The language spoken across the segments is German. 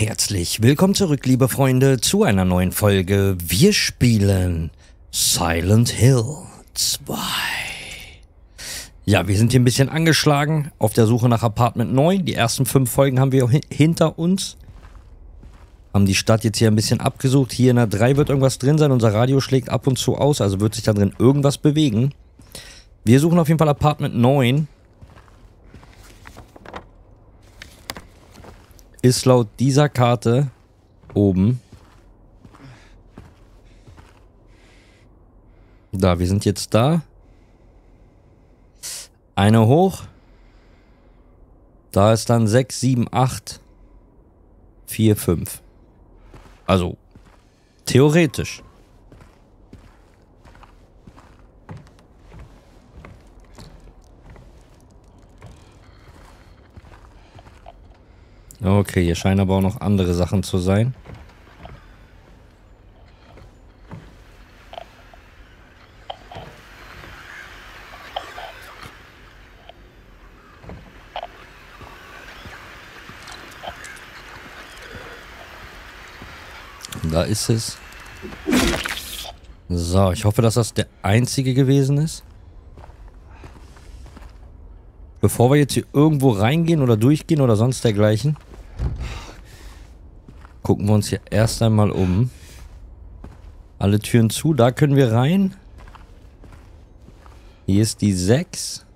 Herzlich willkommen zurück, liebe Freunde, zu einer neuen Folge. Wir spielen Silent Hill 2. Ja, wir sind hier ein bisschen angeschlagen auf der Suche nach Apartment 9. Die ersten 5 Folgen haben wir hinter uns. Haben die Stadt jetzt hier ein bisschen abgesucht. Hier in der 3 wird irgendwas drin sein. Unser Radio schlägt ab und zu aus, also wird sich da drin irgendwas bewegen. Wir suchen auf jeden Fall Apartment 9. Ist laut dieser Karte oben. Da, wir sind jetzt da. Eine hoch. Da ist dann 6, 7, 8, 4, 5. Also, theoretisch. Okay, hier scheinen aber auch noch andere Sachen zu sein. Da ist es. So, ich hoffe, dass das der einzige gewesen ist. Bevor wir jetzt hier irgendwo reingehen oder durchgehen oder sonst dergleichen, gucken wir uns hier erst einmal um. Alle Türen zu, da können wir rein. Hier ist die 6.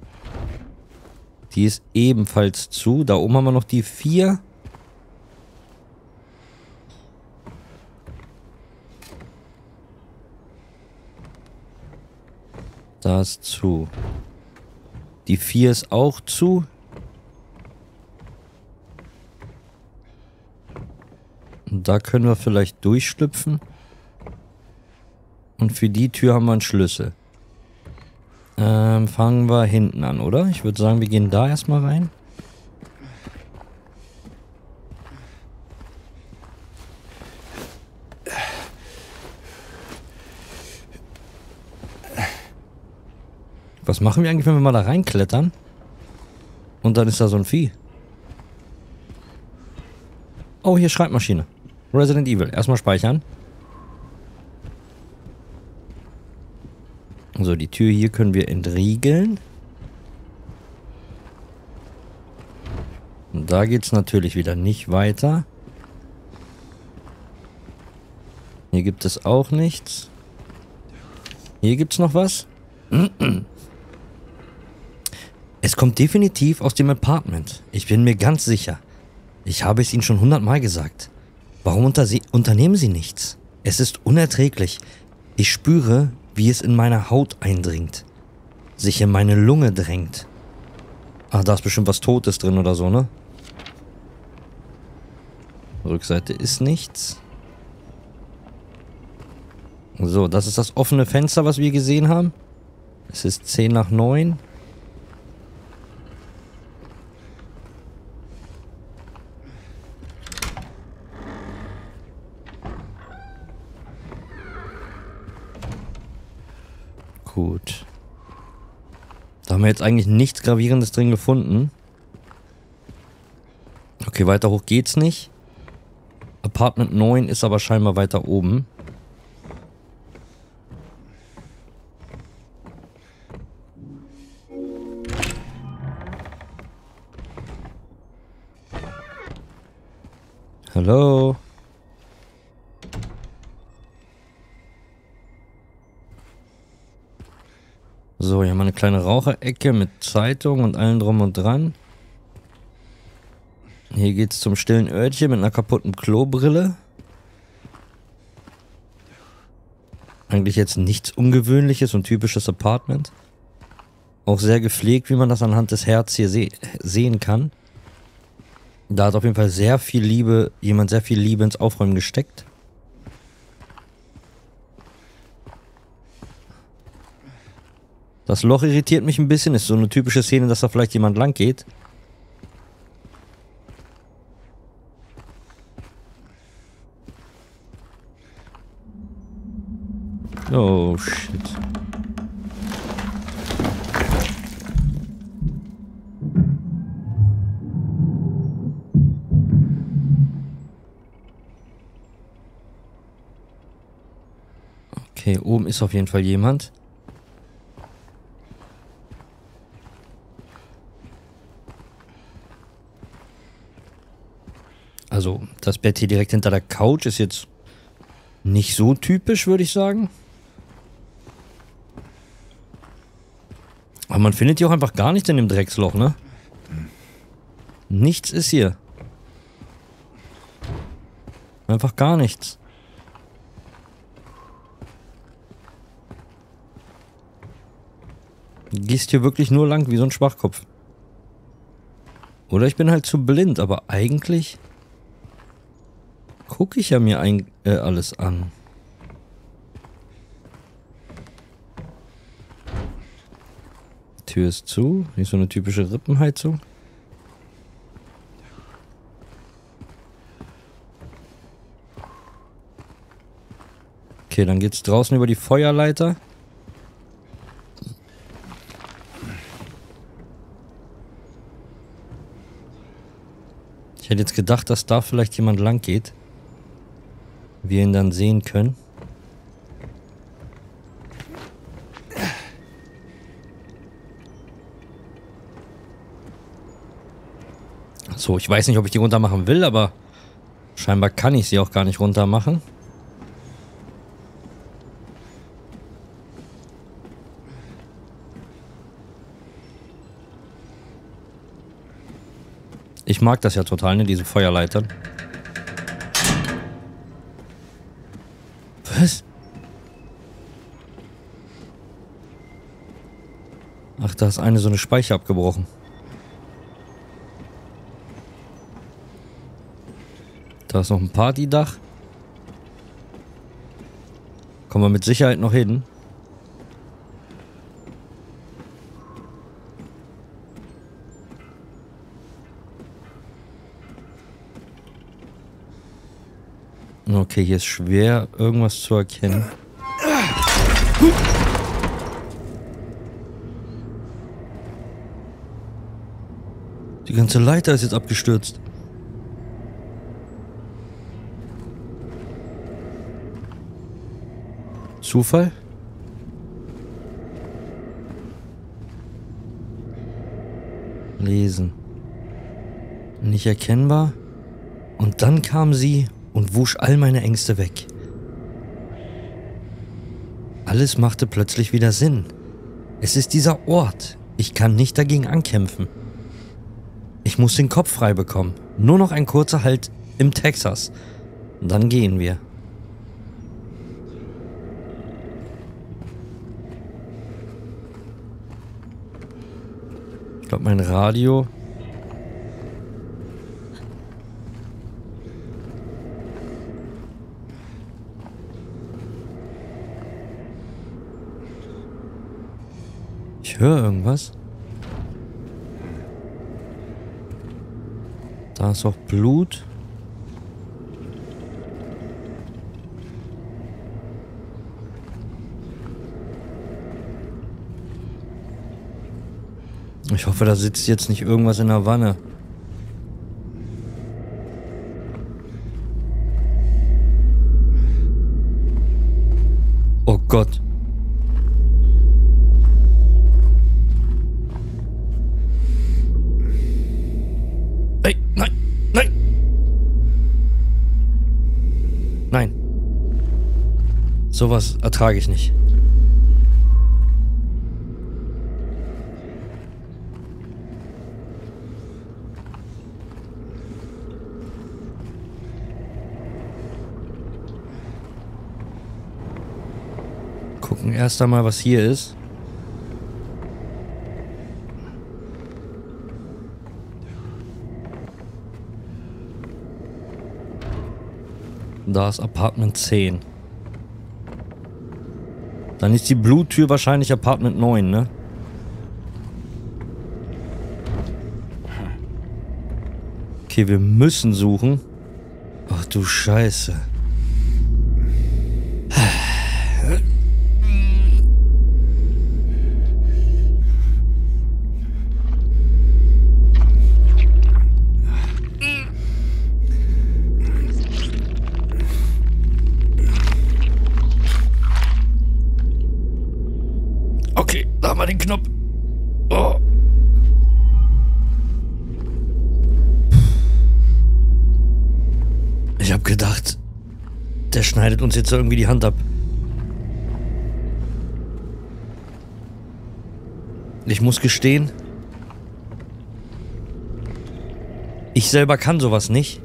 Die ist ebenfalls zu. Da oben haben wir noch die 4. Da ist zu. Die 4 ist auch zu. Da können wir vielleicht durchschlüpfen. Und für die Tür haben wir einen Schlüssel. Fangen wir hinten an, oder? Ich würde sagen, wir gehen da erstmal rein. Was machen wir eigentlich, wenn wir mal da reinklettern? Und dann ist da so ein Vieh. Oh, hier Schreibmaschine. Resident Evil. Erstmal speichern. So, die Tür hier können wir entriegeln. Und da geht's natürlich wieder nicht weiter. Hier gibt es auch nichts. Hier gibt's noch was. Es kommt definitiv aus dem Apartment. Ich bin mir ganz sicher. Ich habe es Ihnen schon 100-mal gesagt. Warum unternehmen Sie nichts? Es ist unerträglich. Ich spüre, wie es in meine Haut eindringt. Sich in meine Lunge drängt. Ah, da ist bestimmt was Totes drin oder so, ne? Rückseite ist nichts. So, das ist das offene Fenster, was wir gesehen haben. Es ist 10 nach 9. Gut. Da haben wir jetzt eigentlich nichts Gravierendes drin gefunden. Okay, weiter hoch geht's nicht. Apartment 9 ist aber scheinbar weiter oben. Hallo? So, hier haben wir eine kleine Raucherecke mit Zeitung und allem drum und dran. Hier geht's zum stillen Örtchen mit einer kaputten Klobrille. Eigentlich jetzt nichts Ungewöhnliches und typisches Apartment. Auch sehr gepflegt, wie man das anhand des Herz hier sehen kann. Da hat auf jeden Fall sehr viel Liebe, jemand sehr viel Liebe ins Aufräumen gesteckt. Das Loch irritiert mich ein bisschen. Ist so eine typische Szene, dass da vielleicht jemand lang geht. Oh, shit. Okay, oben ist auf jeden Fall jemand. Also, das Bett hier direkt hinter der Couch ist jetzt nicht so typisch, würde ich sagen. Aber man findet hier auch einfach gar nichts in dem Drecksloch, ne? Nichts ist hier. Einfach gar nichts. Du gehst hier wirklich nur lang wie so ein Schwachkopf. Oder ich bin halt zu blind, aber eigentlich gucke ich ja mir alles an. Die Tür ist zu. Hier ist so eine typische Rippenheizung. Okay, dann geht's draußen über die Feuerleiter. Ich hätte jetzt gedacht, dass da vielleicht jemand lang geht. Wir ihn dann sehen können. So, ich weiß nicht, ob ich die runter machen will, aber scheinbar kann ich sie auch gar nicht runter machen. Ich mag das ja total, ne, diese Feuerleitern. Was? Ach, da ist eine so eine Speiche abgebrochen. Da ist noch ein Partydach. Kommen wir mit Sicherheit noch hin. Okay, hier ist schwer, irgendwas zu erkennen. Die ganze Leiter ist jetzt abgestürzt. Zufall? Lesen. Nicht erkennbar. Und dann kam sie und wusch all meine Ängste weg. Alles machte plötzlich wieder Sinn. Es ist dieser Ort. Ich kann nicht dagegen ankämpfen. Ich muss den Kopf frei bekommen. Nur noch ein kurzer Halt im Texas. Dann gehen wir. Ich glaube, mein Radio. Ich höre irgendwas. Da ist auch Blut. Ich hoffe, da sitzt jetzt nicht irgendwas in der Wanne. Oh Gott. Ey, nein, nein. Nein. Sowas ertrage ich nicht. Gucken erst einmal, was hier ist. Da ist Apartment 10. Dann ist die Bluttür wahrscheinlich Apartment 9, ne? Okay, wir müssen suchen. Ach du Scheiße. Ich hab gedacht, der schneidet uns jetzt irgendwie die Hand ab. Ich muss gestehen, ich selber kann sowas nicht.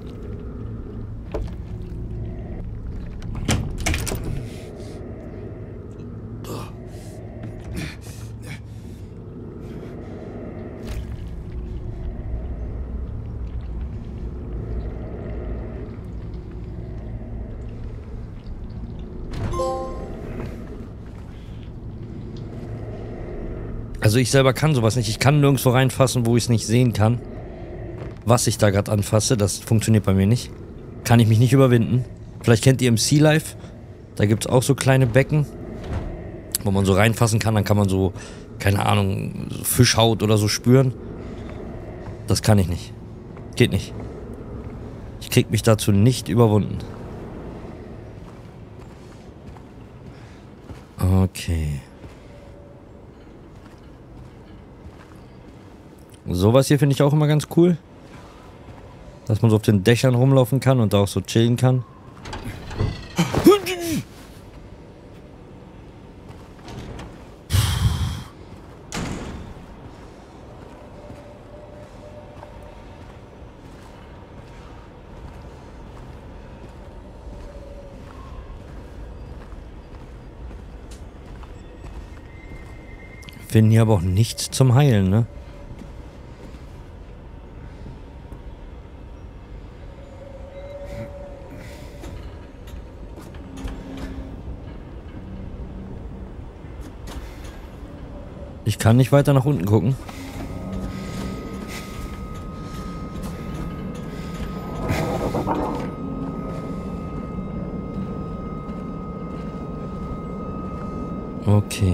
Also ich selber kann sowas nicht. Ich kann nirgendwo reinfassen, wo ich es nicht sehen kann. Was ich da gerade anfasse, das funktioniert bei mir nicht. Kann ich mich nicht überwinden. Vielleicht kennt ihr im Sea Life, da gibt es auch so kleine Becken, wo man so reinfassen kann. Dann kann man so, keine Ahnung, so Fischhaut oder so spüren. Das kann ich nicht. Geht nicht. Ich krieg mich dazu nicht überwunden. Okay. Sowas hier finde ich auch immer ganz cool. Dass man so auf den Dächern rumlaufen kann und da auch so chillen kann. Finden hier aber auch nichts zum Heilen, ne? Ich kann nicht weiter nach unten gucken. Okay.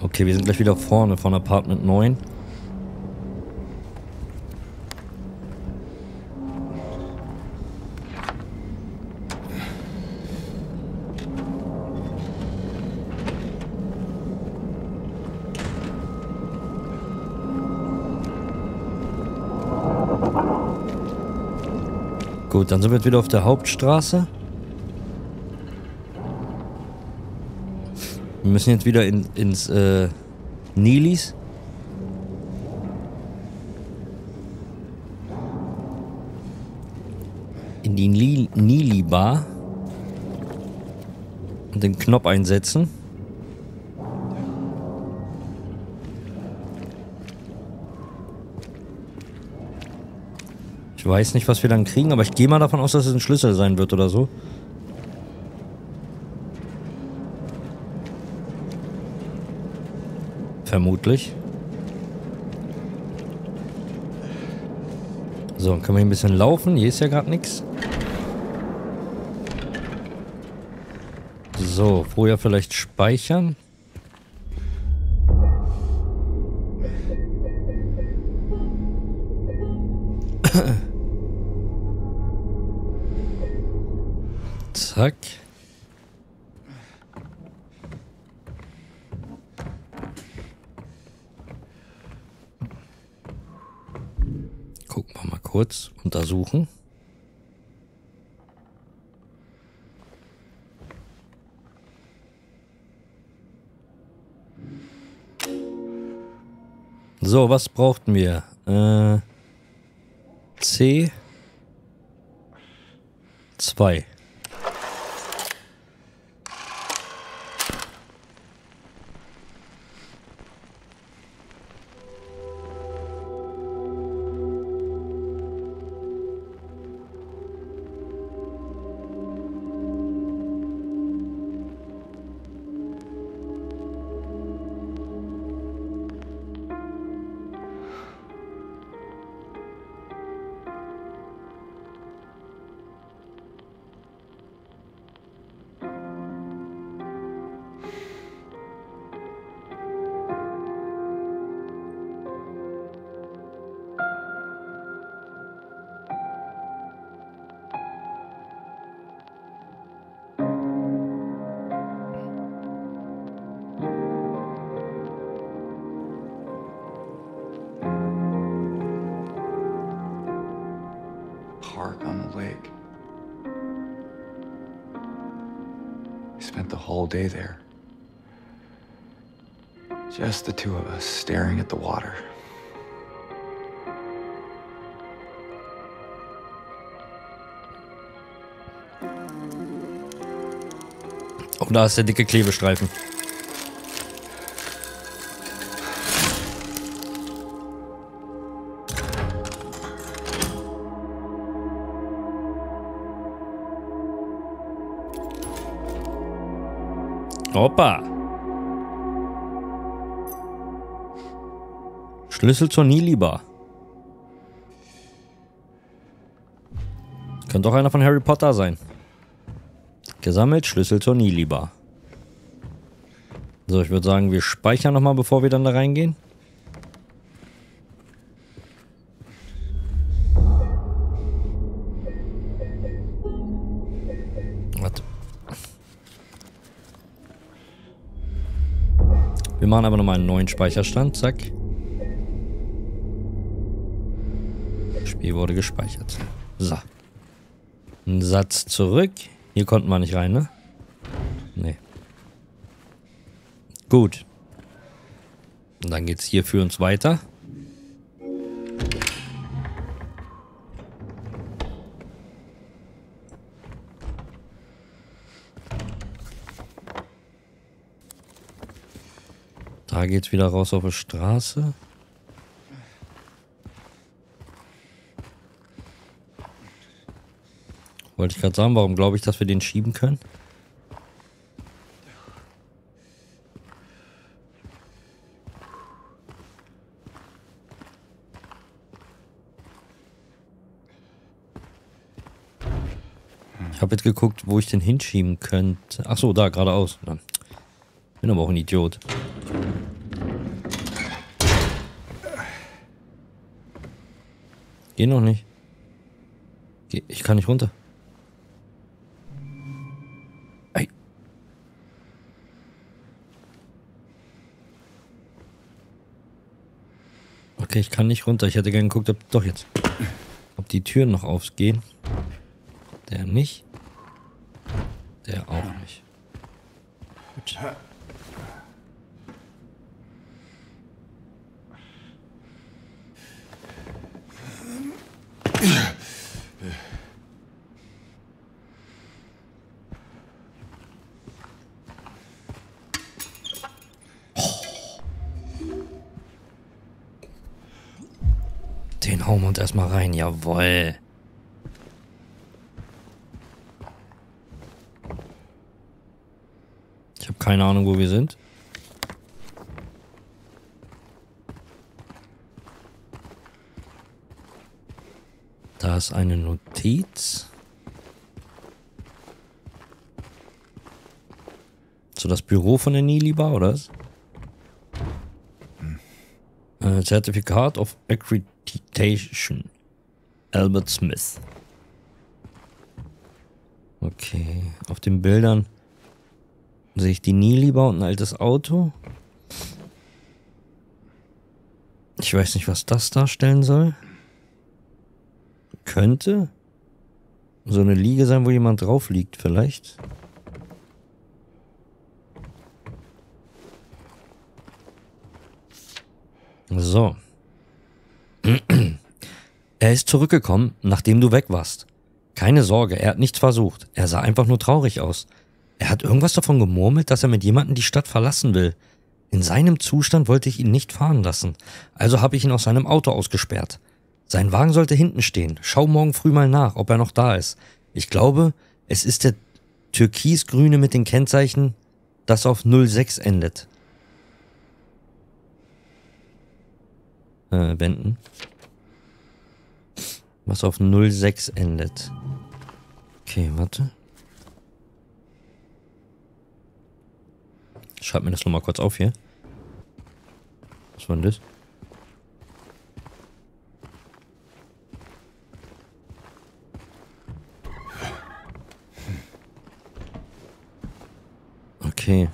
Okay, wir sind gleich wieder vorne von Apartment 9. Gut, dann sind wir jetzt wieder auf der Hauptstraße. Wir müssen jetzt wieder ins Neely's. In die Neely Bar. Und den Knopf einsetzen. Ich weiß nicht, was wir dann kriegen, aber ich gehe mal davon aus, dass es ein Schlüssel sein wird oder so. Vermutlich. So, dann können wir hier ein bisschen laufen. Hier ist ja gerade nichts. So, vorher vielleicht speichern. Zack. Gucken wir mal kurz, untersuchen. So, was brauchten wir? C 2. We spent the whole day there. Just the two of us staring at the water. Oh, da ist der dicke Klebestreifen. Hoppa. Schlüssel zur Neely's Bar. Könnte auch einer von Harry Potter sein. Gesammelt, Schlüssel zur Neely's Bar. So, ich würde sagen, wir speichern nochmal, bevor wir dann da reingehen. Wir machen aber nochmal einen neuen Speicherstand, zack. Das Spiel wurde gespeichert. So. Ein Satz zurück. Hier konnten wir nicht rein, ne? Nee. Gut. Und dann geht's hier für uns weiter. Da geht's wieder raus auf die Straße. Wollte ich gerade sagen, warum glaube ich, dass wir den schieben können? Ich habe jetzt geguckt, wo ich den hinschieben könnte. Ach so, da geradeaus. Bin aber auch ein Idiot. Geh noch nicht. Geh, ich kann nicht runter. Ey. Okay, ich kann nicht runter. Ich hätte gerne geguckt, ob... Doch, jetzt. Ob die Türen noch aufgehen. Der nicht. Der auch nicht. Gut. Den hauen wir uns erstmal rein, jawoll. Ich habe keine Ahnung, wo wir sind. Da ist eine Notiz. So, das Büro von der Neely's Bar, oder? Certificate of Accreditation. Albert Smith. Okay, auf den Bildern sehe ich die Neely's Bar und ein altes Auto. Ich weiß nicht, was das darstellen soll. Könnte so eine Liege sein, wo jemand drauf liegt, vielleicht. So. Er ist zurückgekommen, nachdem du weg warst. Keine Sorge, er hat nichts versucht. Er sah einfach nur traurig aus. Er hat irgendwas davon gemurmelt, dass er mit jemandem die Stadt verlassen will. In seinem Zustand wollte ich ihn nicht fahren lassen. Also habe ich ihn aus seinem Auto ausgesperrt. Sein Wagen sollte hinten stehen. Schau morgen früh mal nach, ob er noch da ist. Ich glaube, es ist der türkisgrüne mit den Kennzeichen, das auf 06 endet. Wenden. Was auf 06 endet. Okay, warte. Ich schreibe mir das nochmal kurz auf hier. Was war denn das? Okay.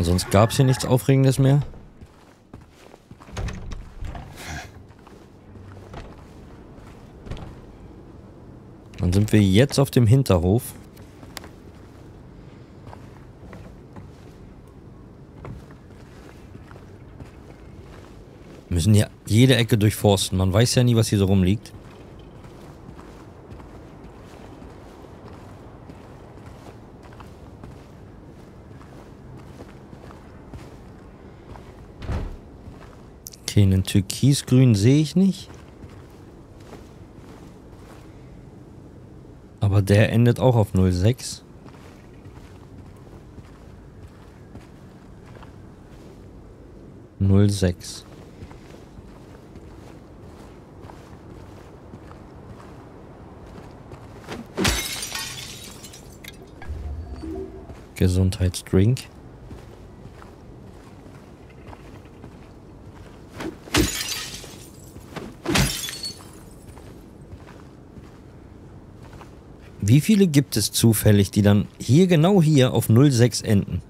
Sonst gab es hier nichts Aufregendes mehr. Dann sind wir jetzt auf dem Hinterhof. müssen ja jede Ecke durchforsten. Man weiß ja nie, was hier so rumliegt. Okay, einen türkisgrün sehe ich nicht. Aber der endet auch auf 06. Gesundheitsdrink. Wie viele gibt es zufällig, die dann hier genau hier auf 06 enden?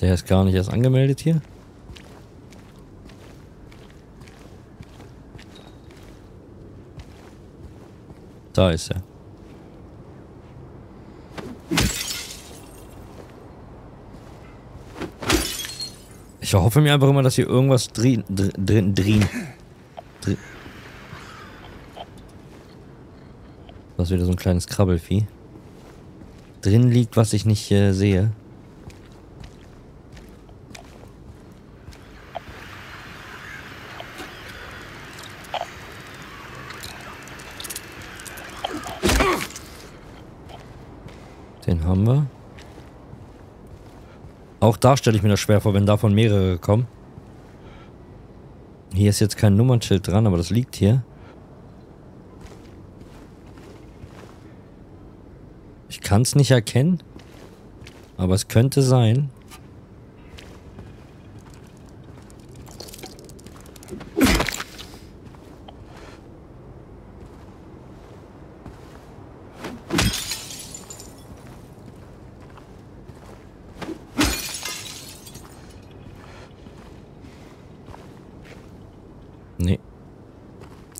Der ist gar nicht erst angemeldet hier. Da ist er. Ich hoffe mir einfach immer, dass hier irgendwas drin. Das ist wieder so ein kleines Krabbelvieh. Drin liegt, was ich nicht sehe. Haben wir. Auch da stelle ich mir das schwer vor, wenn davon mehrere kommen. Hier ist jetzt kein Nummernschild dran, aber das liegt hier. Ich kann es nicht erkennen, aber es könnte sein.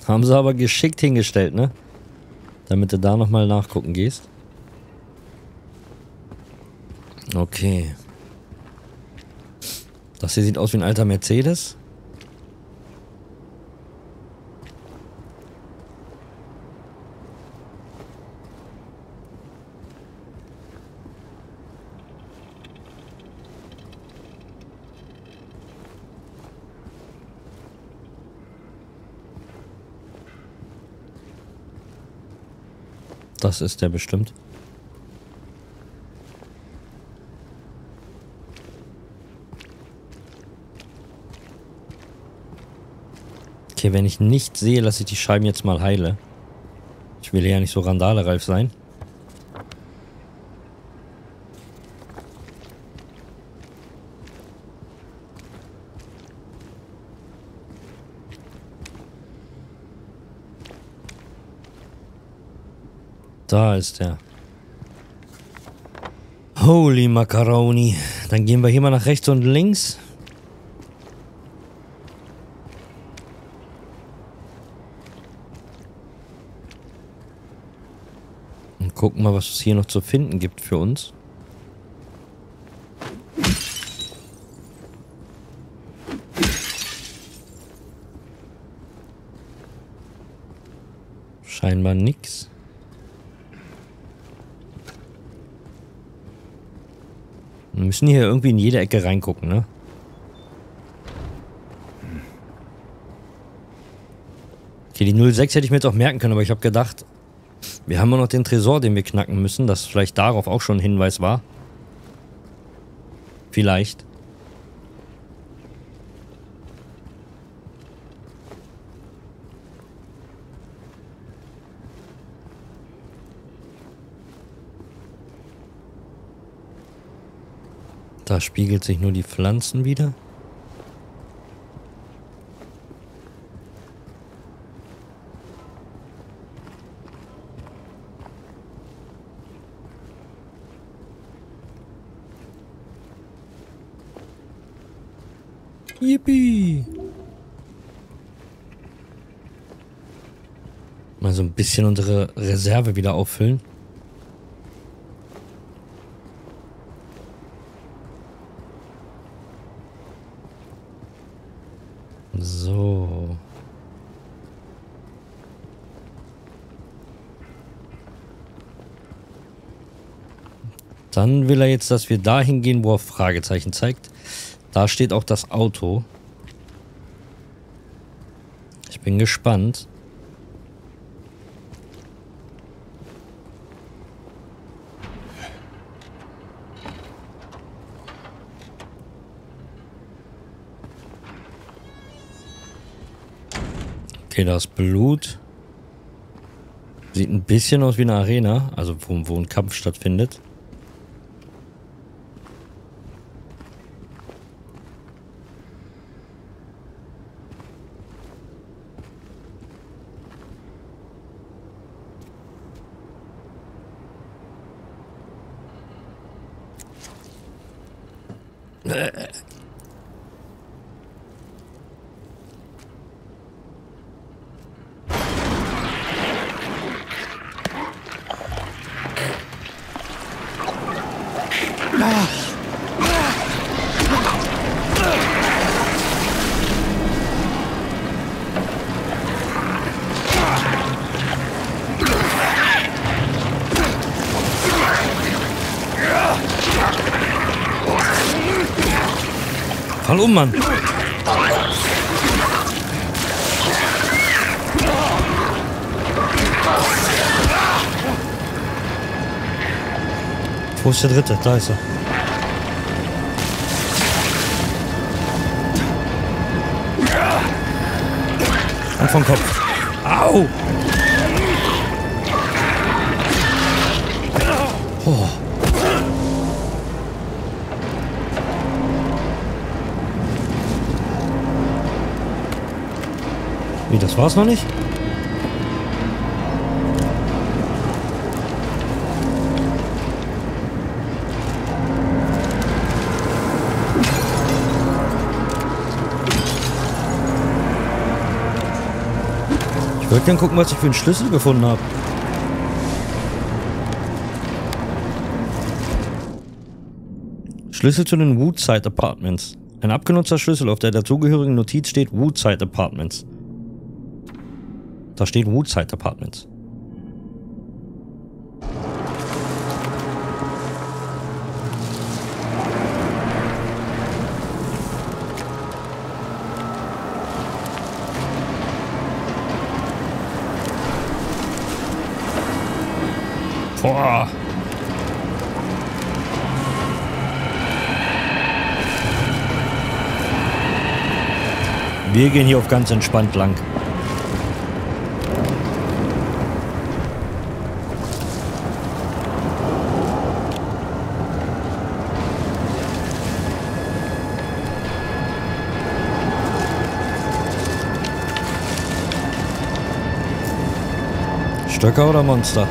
Haben sie aber geschickt hingestellt, ne? Damit du da nochmal nachgucken gehst. Okay. Das hier sieht aus wie ein alter Mercedes. Das ist der bestimmt. Okay, wenn ich nichts sehe, lasse ich die Scheiben jetzt mal heile. Ich will ja nicht so randalereif sein. Da ist er. Holy Macaroni. Dann gehen wir hier mal nach rechts und links. Und gucken mal, was es hier noch zu finden gibt für uns. Scheinbar nichts. Wir müssen hier irgendwie in jede Ecke reingucken, ne? Okay, die 06 hätte ich mir jetzt auch merken können, aber ich habe gedacht, wir haben ja noch den Tresor, den wir knacken müssen, dass vielleicht darauf auch schon ein Hinweis war. Vielleicht. Da spiegelt sich nur die Pflanzen wieder. Yippie. Mal so ein bisschen unsere Reserve wieder auffüllen. So. Dann will er jetzt, dass wir dahin gehen, wo er Fragezeichen zeigt. Da steht auch das Auto. Ich bin gespannt. Okay, das Blut sieht ein bisschen aus wie eine Arena, also wo ein Kampf stattfindet. Fall um, Mann. Wo ist der dritte? Da ist er. Und vom Kopf. Au! Oh. Wie, das war's noch nicht? Ich wollte gerne gucken, was ich für einen Schlüssel gefunden habe. Schlüssel zu den Woodside Apartments. Ein abgenutzter Schlüssel, auf der dazugehörigen Notiz steht Woodside Apartments. Da steht Woodside Apartments. Boah. Wir gehen hier auf ganz entspannt lang. Stöcker oder Monster?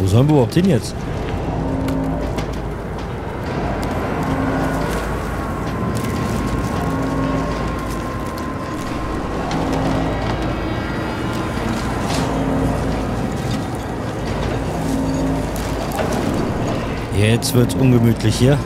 Wo sollen wir überhaupt hin jetzt? Jetzt wird's ungemütlich hier.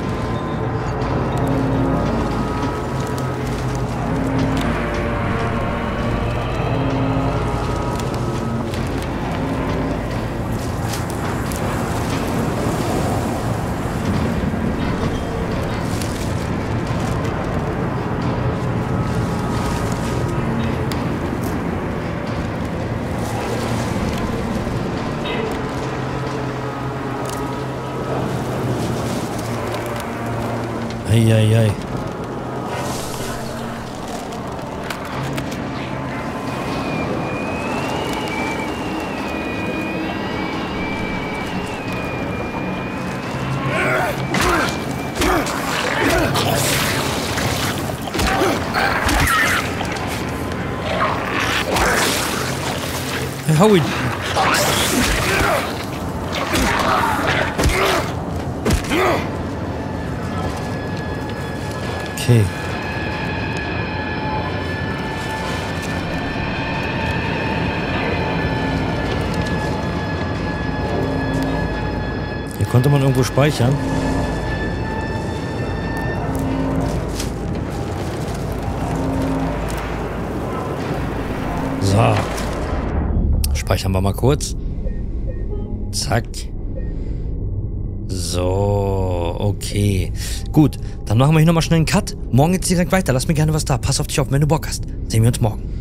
Eieiei. Hau ihn. Okay. Hier konnte man irgendwo speichern. So. Speichern wir mal kurz. Zack. So, okay. Gut, dann machen wir hier nochmal schnell einen Cut. Morgen geht's direkt weiter. Lass mir gerne was da. Pass auf dich auf, wenn du Bock hast. Sehen wir uns morgen.